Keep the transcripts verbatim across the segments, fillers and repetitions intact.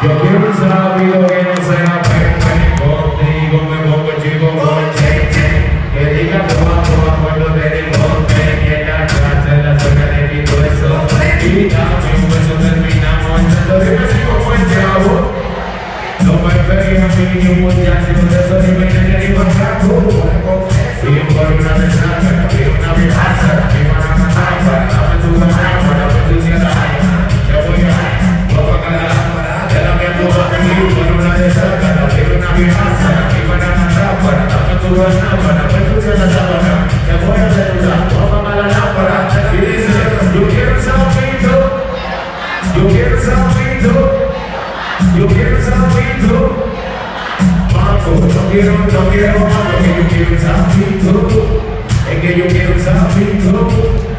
Yo quiero un sabio que no sea pepe, contigo me pongo chico con che, che, que diga toa, toa, cuando te deporte, que en la cárcel la sueca le quito eso, y dame un beso, terminamos, entonces me sigo con el chavo. No me pegué a mí ni un muchacho, de eso ni me quedé ni por saco, y por una desastre, y una viejaza, y para matar, para dame tu ganar, para ver tu ciudad, yo voy a, voy a cagar. Una de esas caras, quiero una viejaza, que van a matar para darme tu gana, para ver tu ciudad, te voy a saludar, tómame la lámpara y dice, yo quiero un sapito, yo quiero un sapito, yo quiero un sapito, Paco, no quiero, no quiero, Paco, que yo quiero un sapito, es que yo quiero un sapito,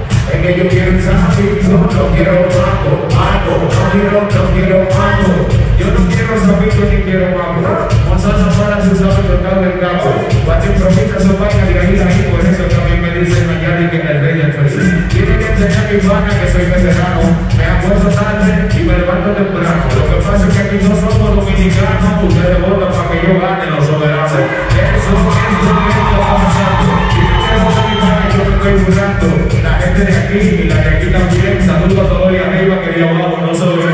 es que yo quiero un sapito, no quiero Paco, Paco, no quiero, no quiero Paco. Yo no quiero sapito ni quiero guapo. Gonzalo para su sabe tocar del capo. Patín promita su vaina de ahí ahí. Por eso también me dicen mañana y que me rey el feliz. Tienen que enseñar mi pana que soy veterano. Me acuerdo tarde y me levanto temprano. Lo que pasa es que aquí no somos dominicanos. Ustedes votan para que yo gane los soberanos. Eso es lo que está pasando. Y no quiero mi pana, yo me estoy burlando. La gente de aquí y la de aquí también. Saludos a todos y arriba que de abajo no se ve.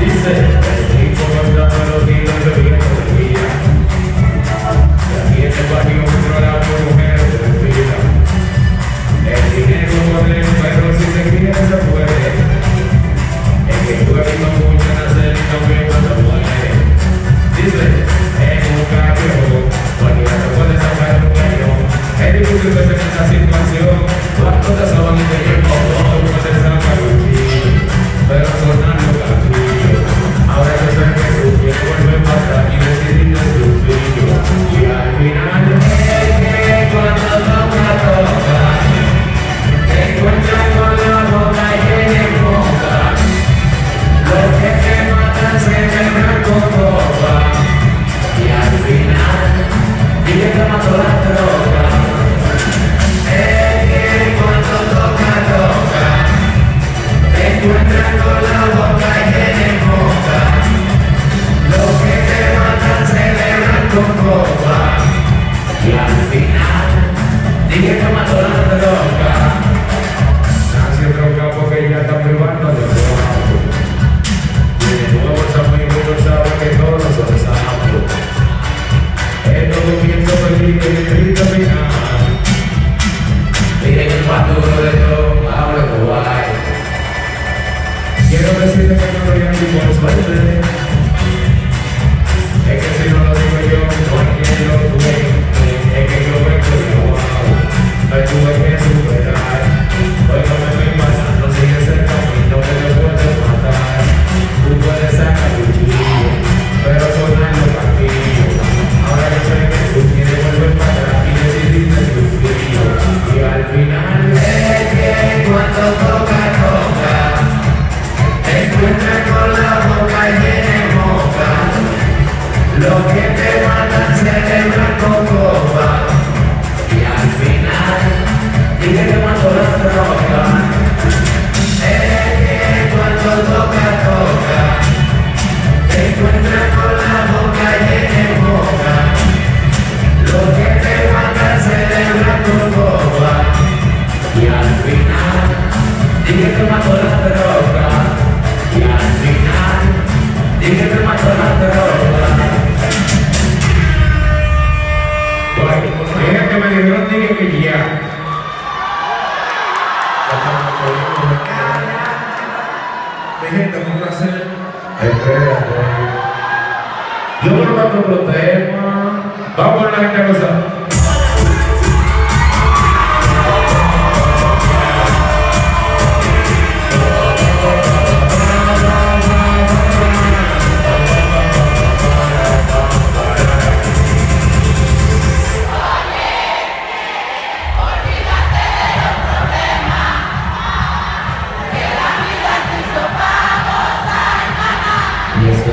Dice, el tipo que me da melodía y me viene por el día. boca, te encuentras con la boca llena de boca, lo que te mata se celebra con boba, y al final dije que mató la droga, y al final dije que mató la droga. Bueno, que me dio dije que ya. Yo no me acuerdo del tema. Vamos a la gente a gozar. Y si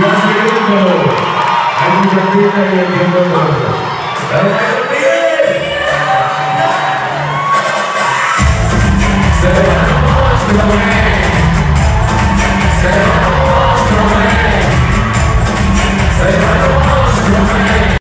vas a ir, hay muchas cosas que yo entiendo.